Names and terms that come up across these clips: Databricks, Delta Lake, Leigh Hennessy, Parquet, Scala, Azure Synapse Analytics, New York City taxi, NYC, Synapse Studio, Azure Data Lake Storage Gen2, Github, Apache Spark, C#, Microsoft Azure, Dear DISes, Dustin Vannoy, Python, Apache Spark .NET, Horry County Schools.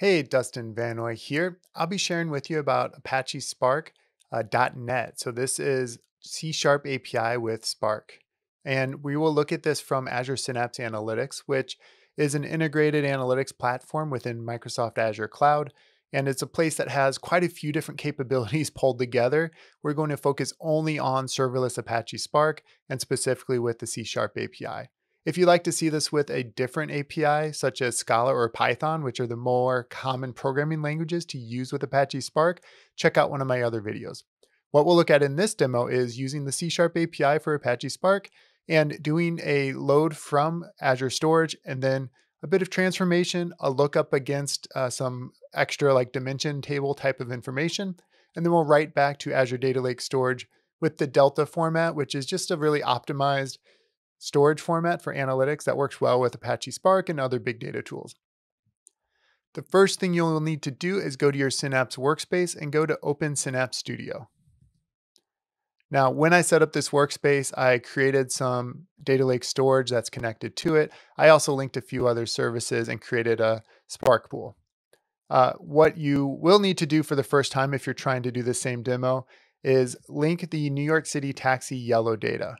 Hey, Dustin Vannoy here. I'll be sharing with you about Apache Spark .NET. So this is C# API with Spark. And we will look at this from Azure Synapse Analytics, which is an integrated analytics platform within Microsoft Azure Cloud. And it's a place that has quite a few different capabilities pulled together. We're going to focus only on serverless Apache Spark and specifically with the C# API. If you'd like to see this with a different API, such as Scala or Python, which are the more common programming languages to use with Apache Spark, check out one of my other videos. What we'll look at in this demo is using the C# API for Apache Spark and doing a load from Azure Storage and then a bit of transformation, a lookup against some extra like dimension table type of information. And then we'll write back to Azure Data Lake Storage with the Delta format, which is just a really optimized storage format for analytics that works well with Apache Spark and other big data tools. The first thing you'll need to do is go to your Synapse workspace and go to Open Synapse Studio. Now, when I set up this workspace, I created some data lake storage that's connected to it. I also linked a few other services and created a Spark pool. What you will need to do for the first time if you're trying to do the same demo is link the New York City taxi yellow data.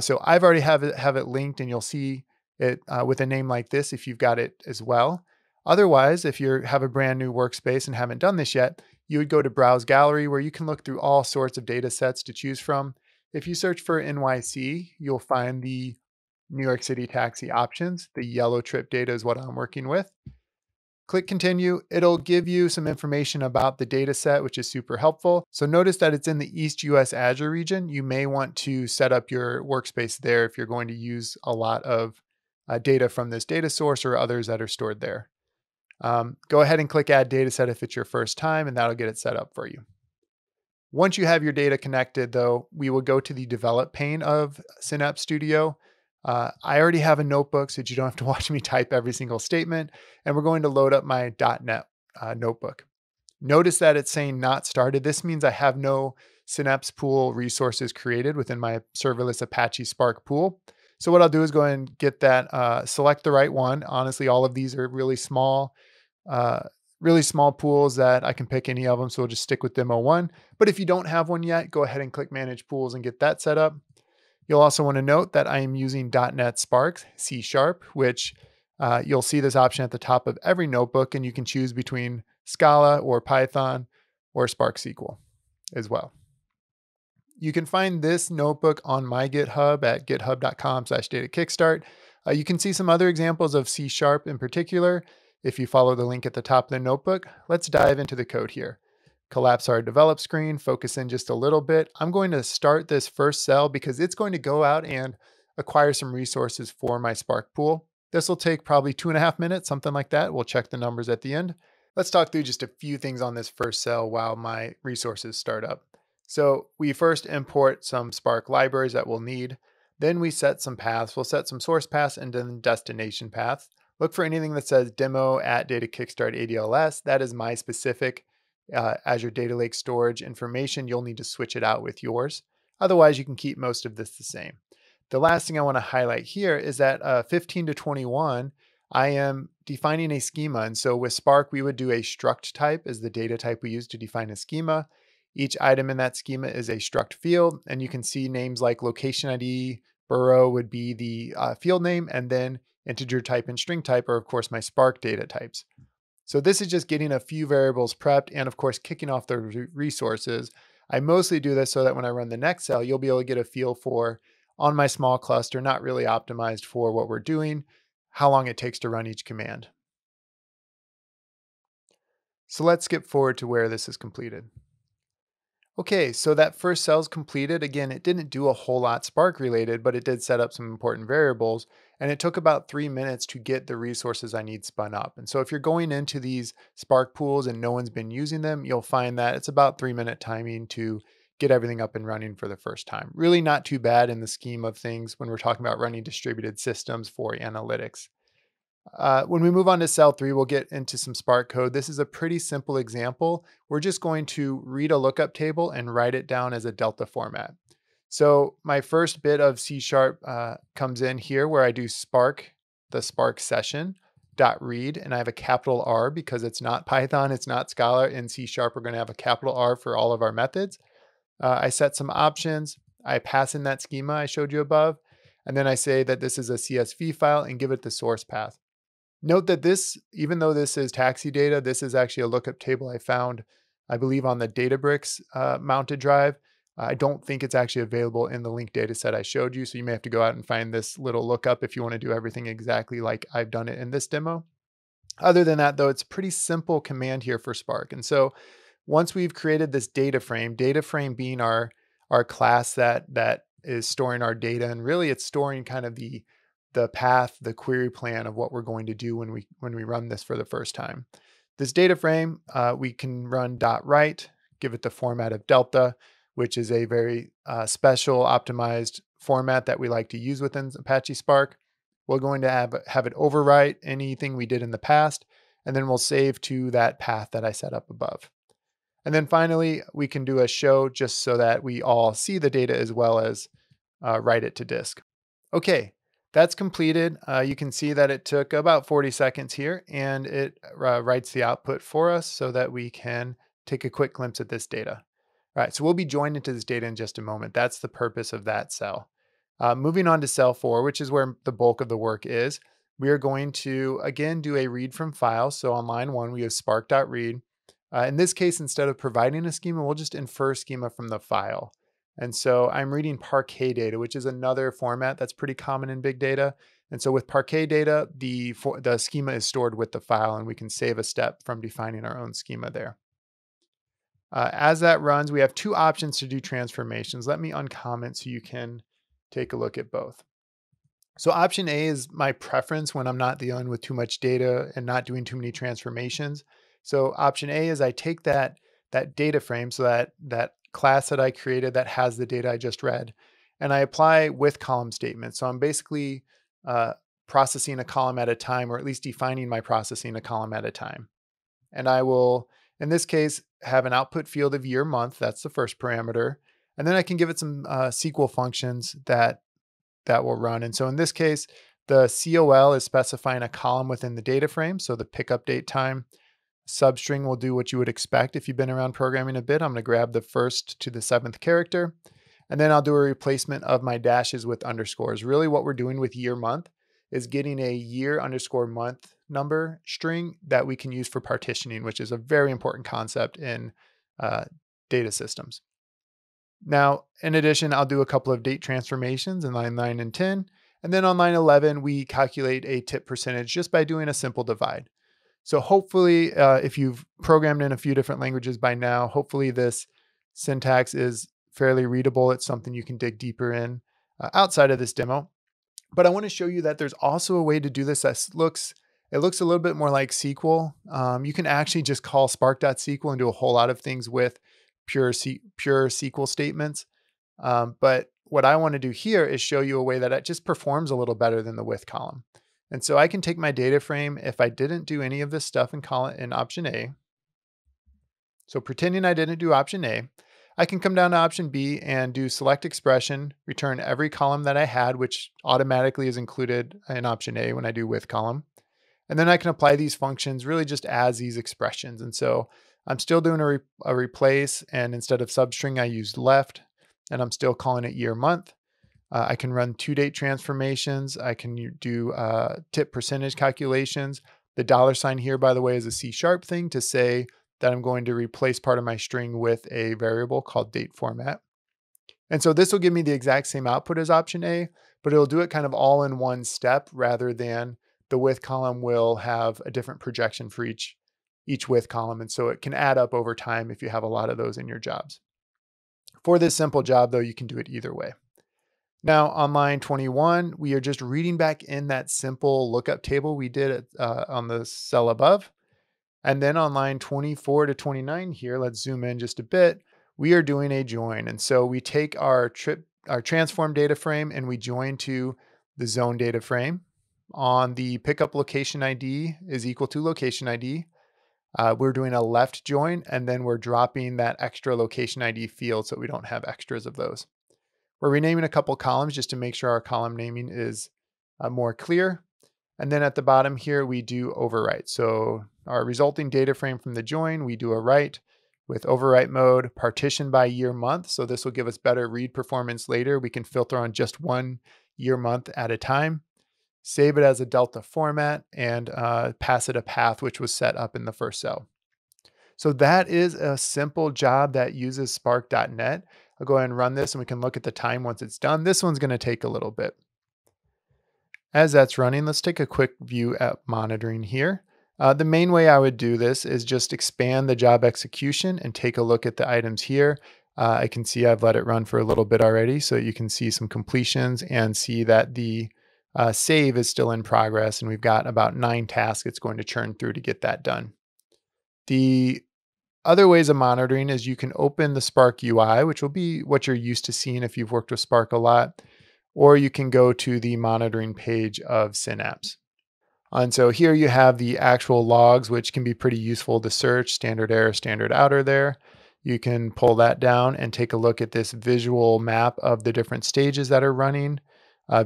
So I've already have it linked, and you'll see it with a name like this if you've got it as well. Otherwise, if you have a brand new workspace and haven't done this yet, you would go to Browse Gallery, where you can look through all sorts of data sets to choose from. If you search for NYC, you'll find the New York City taxi options. The yellow trip data is what I'm working with. Click Continue. It'll give you some information about the data set, which is super helpful. So notice that it's in the East US Azure region. You may want to set up your workspace there if you're going to use a lot of data from this data source or others that are stored there. Go ahead and click Add Dataset if it's your first time, and that'll get it set up for you. Once you have your data connected, though, we will go to the Develop pane of Synapse Studio. I already have a notebook so that you don't have to watch me type every single statement, and we're going to load up my .NET notebook. Notice that it's saying not started. This means I have no Synapse pool resources created within my serverless Apache Spark pool. So what I'll do is go ahead and get that, select the right one. Honestly, all of these are really small pools that I can pick any of them. So we'll just stick with demo one. But if you don't have one yet, go ahead and click Manage Pools and get that set up. You'll also want to note that I am using .NET Spark C#, which you'll see this option at the top of every notebook, and you can choose between Scala or Python or Spark SQL as well. You can find this notebook on my GitHub at github.com/DataKickstart. You can see some other examples of C# in particular if you follow the link at the top of the notebook. Let's dive into the code here. Collapse our develop screen, focus in just a little bit. I'm going to start this first cell because it's going to go out and acquire some resources for my Spark pool. This will take probably 2.5 minutes, something like that. We'll check the numbers at the end. Let's talk through just a few things on this first cell while my resources start up. So we first import some Spark libraries that we'll need. Then we set some paths. We'll set some source paths and then destination paths. Look for anything that says demo@datakickstart.adls. That is my specific Azure Data Lake Storage information. You'll need to switch it out with yours. Otherwise, you can keep most of this the same. The last thing I want to highlight here is that 15 to 21, I am defining a schema. And so with Spark, we would do a struct type as the data type we use to define a schema. Each item in that schema is a struct field, and you can see names like location ID, borough would be the field name, and then integer type and string type are, of course, my Spark data types. So this is just getting a few variables prepped and, of course, kicking off the resources. I mostly do this so that when I run the next cell, you'll be able to get a feel for, on my small cluster, not really optimized for what we're doing, how long it takes to run each command. So let's skip forward to where this is completed. Okay, so that first cell's completed. Again, it didn't do a whole lot Spark related, but it did set up some important variables, and it took about 3 minutes to get the resources I need spun up. And so if you're going into these Spark pools and no one's been using them, you'll find that it's about 3-minute timing to get everything up and running for the first time. Really not too bad in the scheme of things when we're talking about running distributed systems for analytics. When we move on to cell 3, we'll get into some Spark code. This is a pretty simple example. We're just going to read a lookup table and write it down as a Delta format. So my first bit of C# comes in here where I do Spark, the Spark session, read, and I have a capital R because it's not Python, it's not Scala, and C#, we're going to have a capital R for all of our methods. I set some options, I pass in that schema I showed you above, and then I say that this is a CSV file and give it the source path. Note that this, even though this is taxi data, this is actually a lookup table I found, I believe, on the Databricks mounted drive. I don't think it's actually available in the link data set I showed you, so you may have to go out and find this little lookup if you want to do everything exactly like I've done it in this demo. Other than that, though, it's a pretty simple command here for Spark. And so once we've created this data frame being our class that is storing our data, and really it's storing kind of the path, the query plan of what we're going to do when we run this for the first time. This data frame, we can run .write, give it the format of Delta, which is a very special optimized format that we like to use within Apache Spark. We're going to have it overwrite anything we did in the past, and then we'll save to that path that I set up above. And then finally, we can do a show just so that we all see the data as well as write it to disk. Okay, that's completed. You can see that it took about 40 seconds here, and it writes the output for us so that we can take a quick glimpse at this data. All right, so we'll be joined into this data in just a moment. That's the purpose of that cell. Moving on to cell 4, which is where the bulk of the work is, we are going to, again, do a read from file. So on line 1, we have spark.read. In this case, instead of providing a schema, we'll just infer schema from the file. And so I'm reading Parquet data, which is another format that's pretty common in big data. And so with Parquet data, the schema is stored with the file, and we can save a step from defining our own schema there. As that runs, we have two options to do transformations. Let me uncomment so you can take a look at both. So option A is my preference when I'm not dealing with too much data and not doing too many transformations. So option A is I take that data frame, so that class that I created that has the data I just read, and I apply with column statements. So I'm basically processing a column at a time, or at least defining my processing a column at a time. And I will, in this case, have an output field of year, month. That's the first parameter. And then I can give it some SQL functions that will run. And so in this case, the COL is specifying a column within the data frame. So the pick update time. Substring will do what you would expect if you've been around programming a bit. I'm going to grab the first to the 7th character, and then I'll do a replacement of my dashes with underscores. Really what we're doing with year month is getting a year underscore month number string that we can use for partitioning, which is a very important concept in data systems. Now, in addition, I'll do a couple of date transformations in line 9 and 10. And then on line 11, we calculate a tip percentage just by doing a simple divide. So hopefully, if you've programmed in a few different languages by now, hopefully this syntax is fairly readable. It's something you can dig deeper in outside of this demo. But I want to show you that there's also a way to do this that looks a little bit more like SQL. You can actually just call spark.sql and do a whole lot of things with pure SQL statements. But what I want to do here is show you a way that it just performs a little better than the with column. And so I can take my data frame, if I didn't do any of this stuff, and call it in option A. So pretending I didn't do option A, I can come down to option B and do select expression, return every column that I had, which automatically is included in option A when I do with column. And then I can apply these functions really just as these expressions. And so I'm still doing a replace, and instead of substring, I used left, and I'm still calling it year month. I can run 2 date transformations. I can do tip percentage calculations. The $sign here, by the way, is a C# thing to say that I'm going to replace part of my string with a variable called date format. And so this will give me the exact same output as option A, but it'll do it kind of all in one step, rather than the with column will have a different projection for each with column. And so it can add up over time if you have a lot of those in your jobs. For this simple job, though, you can do it either way. Now on line 21, we are just reading back in that simple lookup table we did on the cell above. And then on line 24 to 29 here, let's zoom in just a bit, we are doing a join. And so we take our transform data frame and we join to the zone data frame. On the pickup location ID is equal to location ID. We're doing a left join, and then we're dropping that extra location ID field so we don't have extras of those. We're renaming a couple columns just to make sure our column naming is more clear. And then at the bottom here, we do overwrite. So our resulting data frame from the join, we do a write with overwrite mode, partition by year month. So this will give us better read performance later. We can filter on just one year month at a time, save it as a Delta format, and pass it a path, which was set up in the first cell. So that is a simple job that uses Spark.NET. I'll go ahead and run this and we can look at the time once it's done. This one's gonna take a little bit. As that's running, let's take a quick view at monitoring here. The main way I would do this is just expand the job execution and take a look at the items here. I can see I've let it run for a little bit already, so you can see some completions and see that the save is still in progress, and we've got about 9 tasks it's going to churn through to get that done. The other ways of monitoring is you can open the Spark UI, which will be what you're used to seeing if you've worked with Spark a lot, or you can go to the monitoring page of Synapse. And so here you have the actual logs, which can be pretty useful to search, standard error, standard outer there. You can pull that down and take a look at this visual map of the different stages that are running,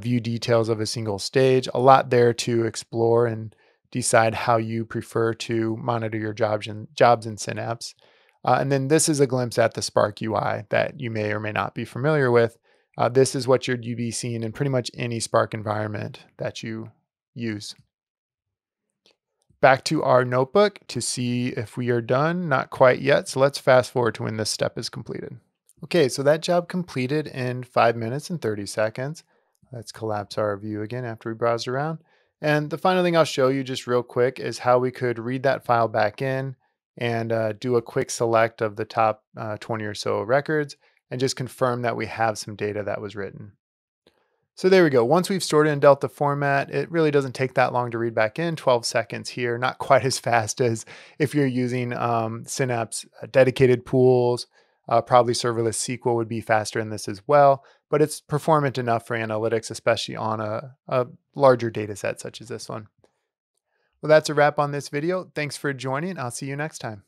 view details of a single stage, a lot there to explore and decide how you prefer to monitor your jobs in Synapse. And then this is a glimpse at the Spark UI that you may or may not be familiar with. This is what you'd be seeing in pretty much any Spark environment that you use. Back to our notebook to see if we are done. Not quite yet, so let's fast forward to when this step is completed. Okay, so that job completed in 5 minutes and 30 seconds. Let's collapse our view again after we browsed around. And the final thing I'll show you just real quick is how we could read that file back in and do a quick select of the top 20 or so records and just confirm that we have some data that was written. So there we go. Once we've stored it in Delta format, it really doesn't take that long to read back in, 12 seconds here, not quite as fast as if you're using Synapse dedicated pools. Probably serverless SQL would be faster in this as well, but it's performant enough for analytics, especially on a larger data set such as this one. Well, that's a wrap on this video. Thanks for joining. I'll see you next time.